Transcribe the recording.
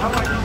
Давай,